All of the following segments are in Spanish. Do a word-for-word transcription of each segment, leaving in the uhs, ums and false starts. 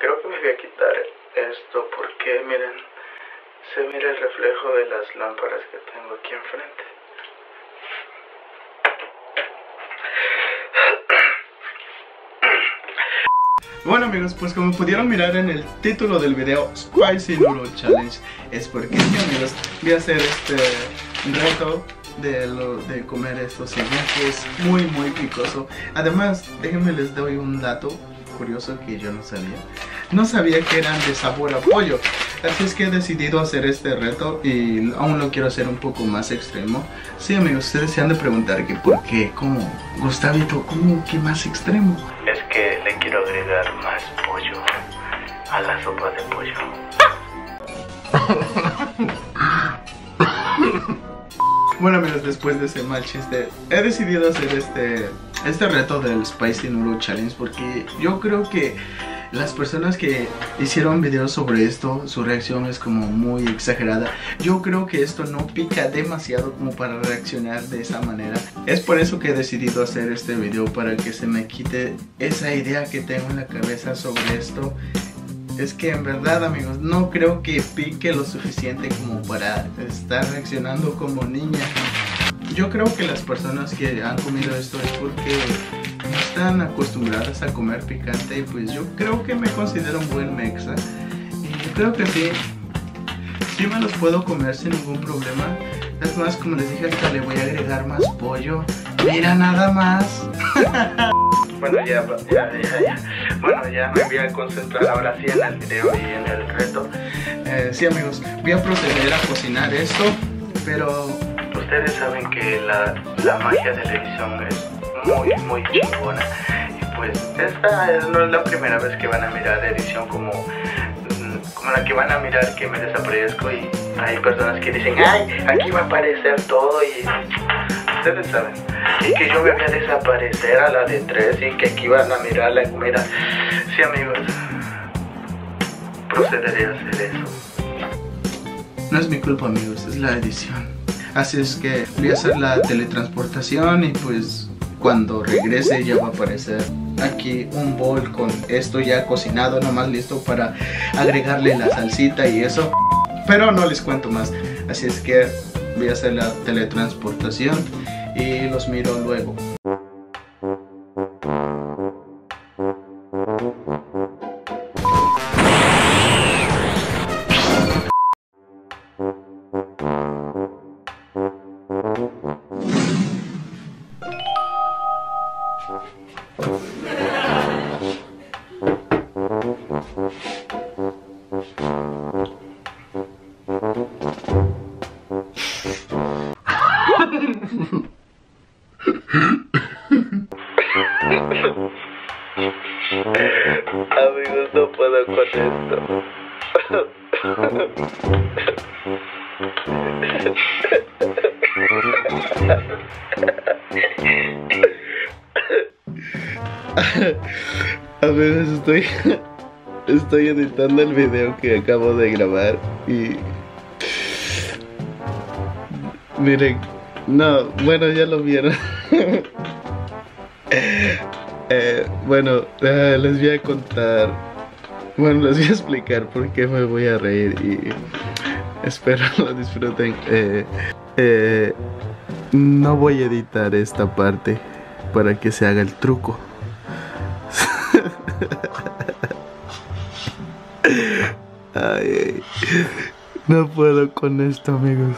Creo que me voy a quitar esto porque miren, se mira el reflejo de las lámparas que tengo aquí enfrente. Bueno amigos, pues como pudieron mirar en el título del video, Spicy Noodle Challenge, es porque sí amigos, voy a hacer este reto de, lo, de comer estos cereales, que es muy muy picoso. Además, déjenme les doy un dato curioso que yo no sabía. No sabía que eran de sabor a pollo. Así es que he decidido hacer este reto y aún lo quiero hacer un poco más extremo. Sí amigos, ustedes se han de preguntar que por qué, cómo, Gustavito, cómo que más extremo. Es que le quiero agregar más pollo a la sopa de pollo. Bueno amigos, después de ese mal chiste, he decidido hacer este, este reto del Spicy Noodle Challenge porque yo creo que las personas que hicieron videos sobre esto, su reacción es como muy exagerada. Yo creo que esto no pica demasiado como para reaccionar de esa manera. Es por eso que he decidido hacer este video, para que se me quite esa idea que tengo en la cabeza sobre esto. Es que en verdad amigos, no creo que pique lo suficiente como para estar reaccionando como niña. Yo creo que las personas que han comido esto es porque no están acostumbradas a comer picante, y pues yo creo que me considero un buen mexa y yo creo que sí, sí me los puedo comer sin ningún problema. Es más, como les dije, hasta le voy a agregar más pollo. Mira nada más. Bueno ya, ya, ya, ya, bueno ya me voy a concentrar ahora sí en el video y en el reto. Eh, sí amigos, voy a proceder a cocinar esto, pero ustedes saben que la, la magia de la edición es muy muy chingona, y pues esta es, no es la primera vez que van a mirar edición como, como la que van a mirar que me desaparezco, y hay personas que dicen ay aquí va a aparecer todo, y ustedes saben, y que yo me voy a desaparecer a la de tres y que aquí van a mirar la comida. Sí amigos, procederé a hacer eso. No es mi culpa amigos, es la edición, así es que voy a hacer la teletransportación y pues cuando regrese ya va a aparecer aquí un bol con esto ya cocinado, nomás listo para agregarle la salsita y eso. Pero no les cuento más, así es que voy a hacer la teletransportación y los miro luego. Amigos, no puedo con esto. Amigos, estoy estoy editando el video que acabo de grabar y miren, no, bueno ya lo vieron. Eh, bueno, eh, les voy a contar, bueno, les voy a explicar por qué me voy a reír y espero lo disfruten. Eh, eh, no voy a editar esta parte para que se haga el truco. Ay, no puedo con esto, amigos.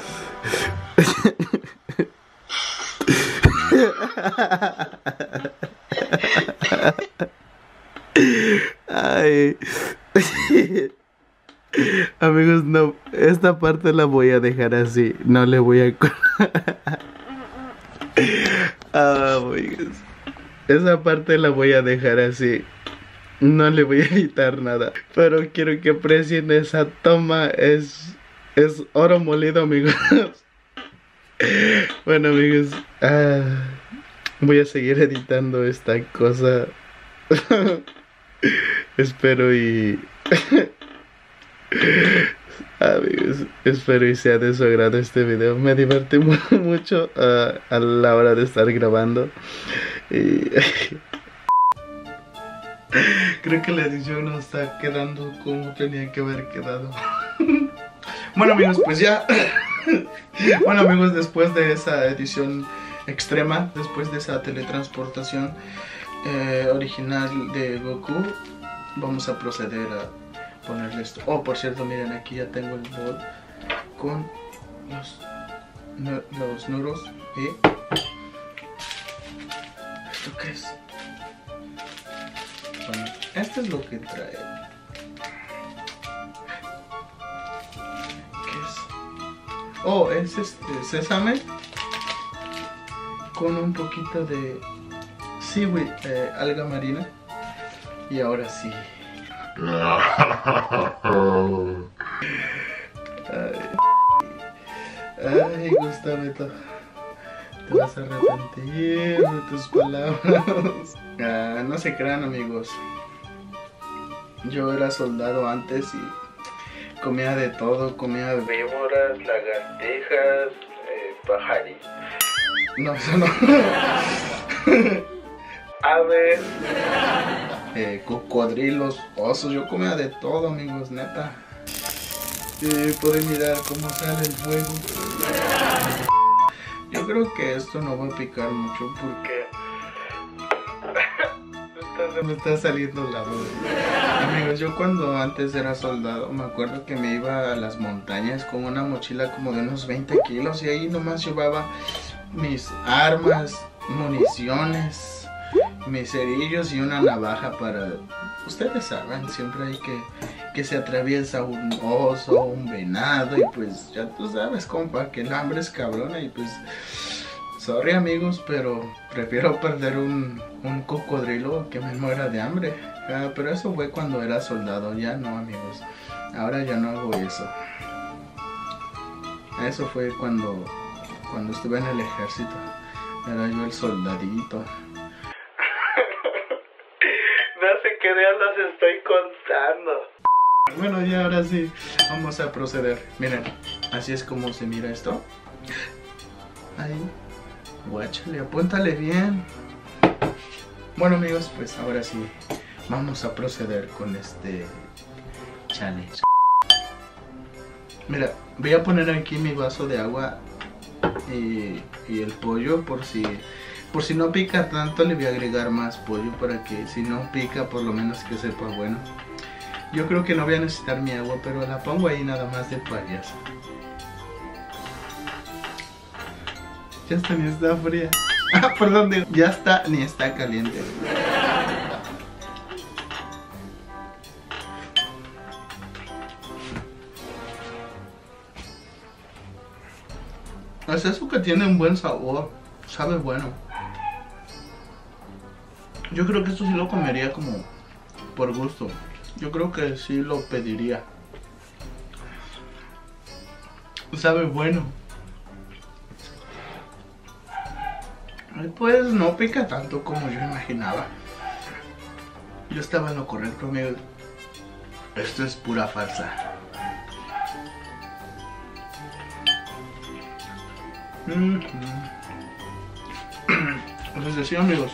Ay. Amigos, no, esta parte la voy a dejar así, no le voy a oh, esa parte la voy a dejar así, no le voy a editar nada, pero quiero que aprecien esa toma, es, es oro molido amigos. Bueno amigos, ah, voy a seguir editando esta cosa. Espero y amigos, espero y sea de su agrado este video. Me divertí muy, mucho uh, a la hora de estar grabando y Creo que la edición no está quedando como tenía que haber quedado. Bueno amigos, pues ya. Bueno amigos, después de esa edición extrema, después de esa teletransportación eh, original de Goku, vamos a proceder a ponerle esto. Oh, por cierto, miren, aquí ya tengo el bol con los, no, los nudos y... ¿esto qué es? Bueno, esto es lo que trae. ¿Qué es? Oh, es este sésame con un poquito de seaweed, eh, alga marina. Y ahora sí. Ay, ay, Gustavito, te vas a arrepentir de tus palabras. Ah, no se crean amigos, yo era soldado antes y comía de todo, comía víboras, lagartijas, eh, pajaritos. No, eso no. Aves, eh, cocodrilos, osos, yo comía de todo amigos, neta. Eh, pueden mirar cómo sale el fuego. Yo creo que esto no va a picar mucho porque me está saliendo la duda. Amigos, yo cuando antes era soldado, me acuerdo que me iba a las montañas con una mochila como de unos veinte kilos. Y ahí nomás llevaba mis armas, municiones, mis cerillos y una navaja para... Ustedes saben, siempre hay que... que se atraviesa un oso, un venado. Y pues ya tú sabes, compa, que el hambre es cabrona. Y pues... sorry amigos, pero prefiero perder un, un cocodrilo que me muera de hambre. Ah, pero eso fue cuando era soldado, ya no amigos. Ahora ya no hago eso. Eso fue cuando, cuando estuve en el ejército. Era yo el soldadito. No sé qué días los estoy contando. Bueno, ya ahora sí, vamos a proceder. Miren, así es como se mira esto. Ahí. Guáchale, apúntale bien. Bueno amigos, pues ahora sí vamos a proceder con este challenge. Mira, voy a poner aquí mi vaso de agua y, y el pollo por si, por si no pica tanto. Le voy a agregar más pollo para que si no pica por lo menos que sepa bueno. Yo creo que no voy a necesitar mi agua, pero la pongo ahí nada más de payaso. Ya está, ni está fría. Ah, perdón, digo, ya está, ni está caliente. Es eso que tiene un buen sabor, sabe bueno. Yo creo que esto sí lo comería como por gusto. Yo creo que sí lo pediría. Sabe bueno. Pues no pica tanto como yo imaginaba. Yo estaba en lo correcto, amigos. Esto es pura farsa. Mm-hmm. Les decía, amigos.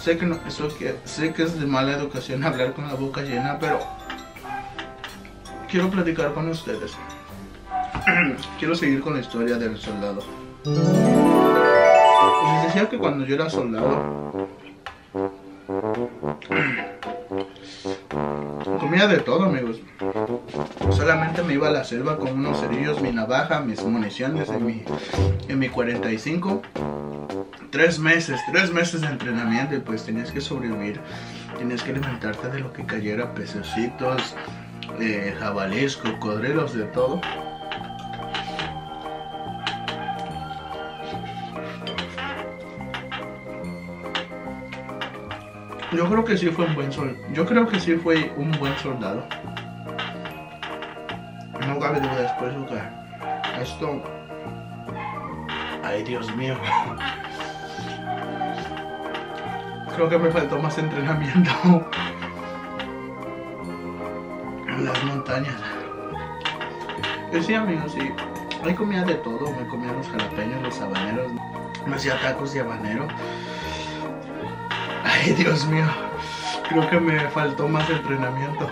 Sé que no, eso que, sé que es de mala educación hablar con la boca llena, pero quiero platicar con ustedes. Quiero seguir con la historia del soldado. Les decía que cuando yo era soldado comía de todo amigos. Solamente me iba a la selva con unos cerillos, mi navaja, mis municiones en mi, en mi cuarenta y cinco. Tres meses, tres meses de entrenamiento. Y pues tenías que sobrevivir. Tenías que alimentarte de lo que cayera. Pececitos, eh, jabalíes, cocodrilos, de todo. Yo creo que sí fue un buen sol. Yo creo que sí fue un buen soldado. No cabe duda después, Luca. Esto. Ay, Dios mío. Creo que me faltó más entrenamiento. En las montañas. Y sí, amigos, sí. Me comía de todo. Me comía los jalapeños, los habaneros. Me hacía tacos de habanero. Ay, Dios mío, creo que me faltó más entrenamiento.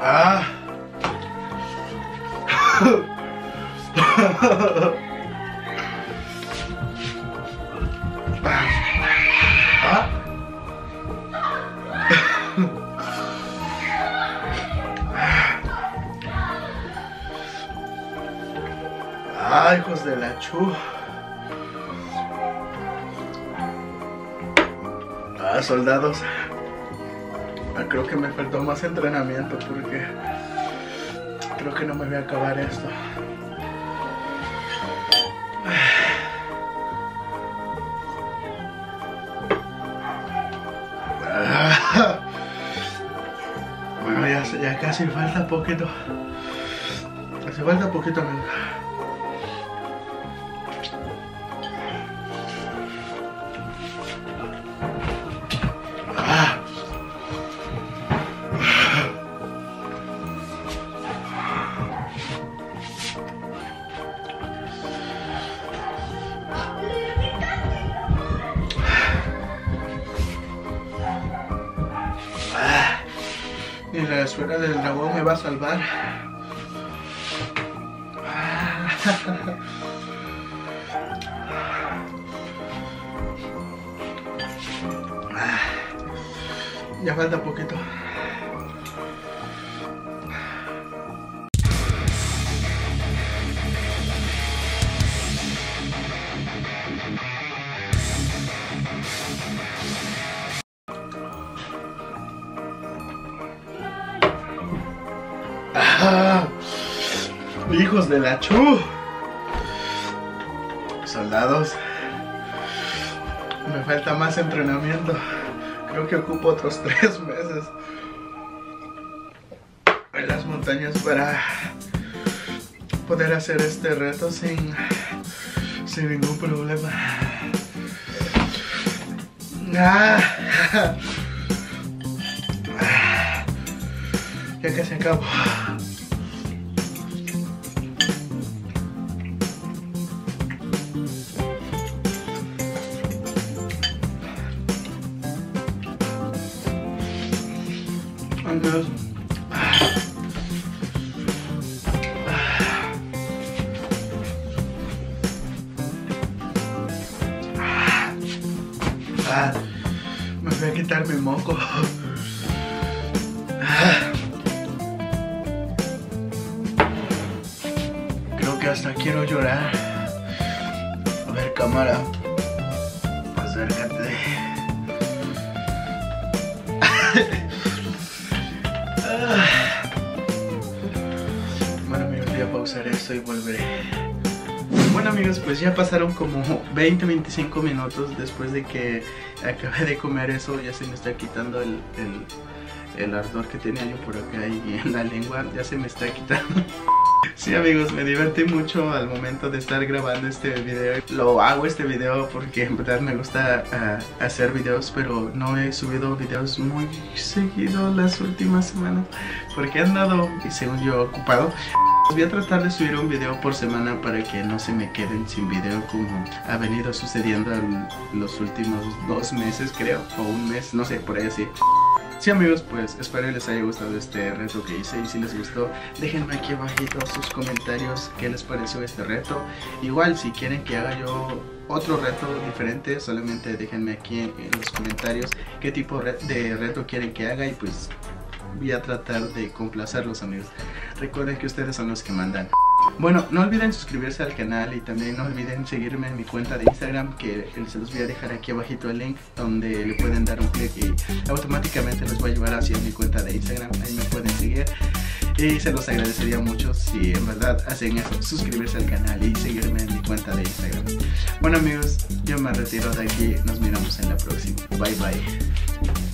Ah. Ah. Ah, hijos de la chu. Ah, soldados. Creo que me faltó más entrenamiento porque creo que no me voy a acabar esto. Bueno, ya, ya casi falta poquito. Hace falta poquito, amigo. Y la esfera del dragón me va a salvar. Ya falta poquito. Hijos de la chu. Soldados, me falta más entrenamiento. Creo que ocupo otros tres meses en las montañas para poder hacer este reto sin, sin ningún problema. Ya casi acabo. Ah, me voy a quitar mi moco. Creo que hasta quiero llorar. A ver, cámara, acércate. Bueno, amigos, voy a pausar esto y volveré. Bueno, amigos, pues ya pasaron como veinte a veinticinco minutos después de que acabé de comer eso. Ya se me está quitando el, el, el ardor que tenía yo por acá y en la lengua. Ya se me está quitando. Sí, amigos, me divertí mucho al momento de estar grabando este video. Lo hago este video porque en verdad me gusta uh, hacer videos, pero no he subido videos muy seguido las últimas semanas porque he andado, según yo, ocupado. Voy a tratar de subir un video por semana para que no se me queden sin video como ha venido sucediendo en los últimos dos meses, creo, o un mes, no sé, por ahí así. Sí, amigos, pues espero les haya gustado este reto que hice, y si les gustó déjenme aquí abajito sus comentarios qué les pareció este reto. Igual si quieren que haga yo otro reto diferente, solamente déjenme aquí en los comentarios qué tipo de reto quieren que haga y pues voy a tratar de complacerlos, amigos. Recuerden que ustedes son los que mandan. Bueno, no olviden suscribirse al canal y también no olviden seguirme en mi cuenta de Instagram, que se los voy a dejar aquí abajito el link donde le pueden dar un clic y automáticamente los va a llevar hacia mi cuenta de Instagram. Ahí me pueden seguir y se los agradecería mucho si en verdad hacen eso, suscribirse al canal y seguirme en mi cuenta de Instagram. Bueno, amigos, yo me retiro de aquí, nos miramos en la próxima. Bye bye.